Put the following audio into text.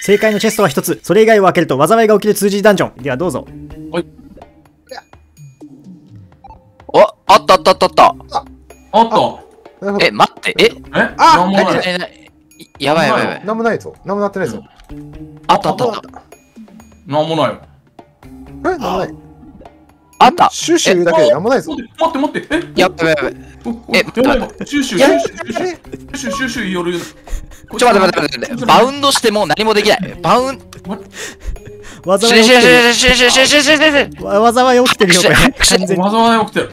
正解のチェストは1つ、それ以外を開けると災いが起きる 2G ダンジョン。ではどうぞ。はい。あ、あったあったあったあった。あった。え、待って、え？あ、何もない。やばいやばいやばい。何もないぞ。何もなってないぞ。あったあったあった。何もない。え、何もない。あった。シューシューだけで何もないぞ。待って待って。え、やばいやばい。え、シューシューシューシュー夜。ちょっと待って待って待って、バウンドしても何もできない。バウンド。わざわざ起きてるよ。わざわざ起きてる。